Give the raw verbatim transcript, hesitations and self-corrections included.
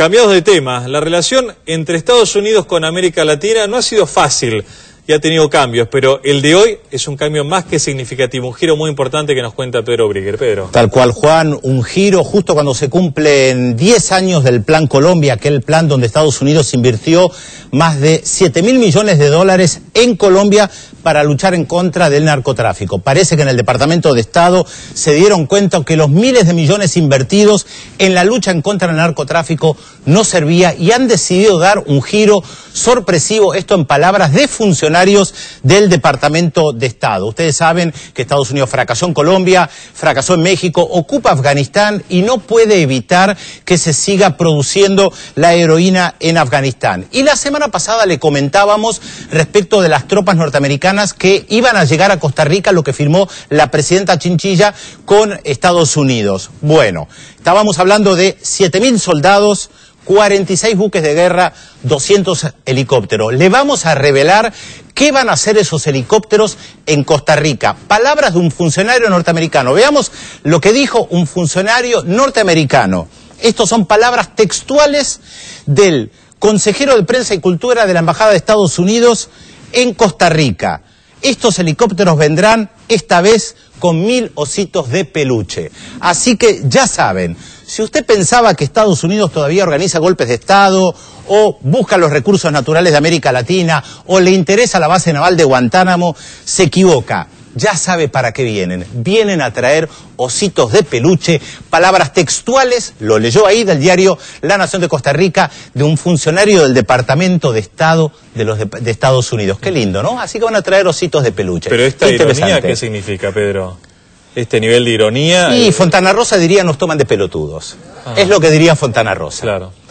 Cambiados de tema, la relación entre Estados Unidos con América Latina no ha sido fácil y ha tenido cambios, pero el de hoy es un cambio más que significativo, un giro muy importante que nos cuenta Pedro Brieger. Pedro. Tal cual, Juan, un giro justo cuando se cumplen diez años del Plan Colombia, aquel plan donde Estados Unidos invirtió más de siete mil millones de dólares en Colombia para luchar en contra del narcotráfico. Parece que en el Departamento de Estado se dieron cuenta que los miles de millones invertidos en la lucha en contra del narcotráfico no servía y han decidido dar un giro sorpresivo, esto en palabras de funcionarios del Departamento de Estado. Ustedes saben que Estados Unidos fracasó en Colombia, fracasó en México, ocupa Afganistán y no puede evitar que se siga produciendo la heroína en Afganistán. Y la semana pasada le comentábamos respecto de las tropas norteamericanas que iban a llegar a Costa Rica, lo que firmó la presidenta Chinchilla con Estados Unidos. Bueno, estábamos hablando de siete mil soldados, cuarenta y seis buques de guerra, doscientos helicópteros. Le vamos a revelar qué van a hacer esos helicópteros en Costa Rica. Palabras de un funcionario norteamericano. Veamos lo que dijo un funcionario norteamericano. Estas son palabras textuales del consejero de Prensa y Cultura de la Embajada de Estados Unidos en Costa Rica. Estos helicópteros vendrán esta vez con mil ositos de peluche. Así que ya saben, si usted pensaba que Estados Unidos todavía organiza golpes de Estado o busca los recursos naturales de América Latina o le interesa la base naval de Guantánamo, se equivoca. Ya sabe para qué vienen. Vienen a traer ositos de peluche, palabras textuales, lo leyó ahí del diario La Nación de Costa Rica, de un funcionario del Departamento de Estado de los de, de Estados Unidos. Qué lindo, ¿no? Así que van a traer ositos de peluche. Pero esta ironía, ¿qué significa, Pedro? Este nivel de ironía... Y eh... Fontana Rosa diría, nos toman de pelotudos. Ah. Es lo que diría Fontana Rosa. Claro.